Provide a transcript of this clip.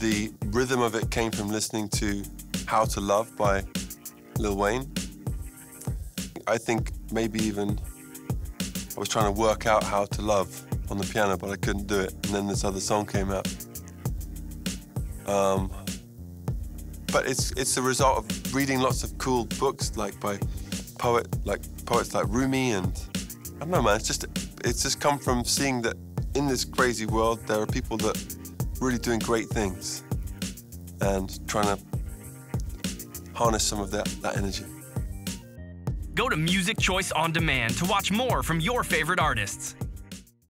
The rhythm of it came from listening to How to Love by Lil Wayne. I think maybe even I was trying to work out how to love on the piano, but I couldn't do it. And then this other song came out. But it's the result of reading lots of cool books, like by poets like Rumi, and I don't know, man. It's just come from seeing that in this crazy world there are people that are really doing great things, and trying to harness some of that energy. Go to Music Choice On Demand to watch more from your favorite artists.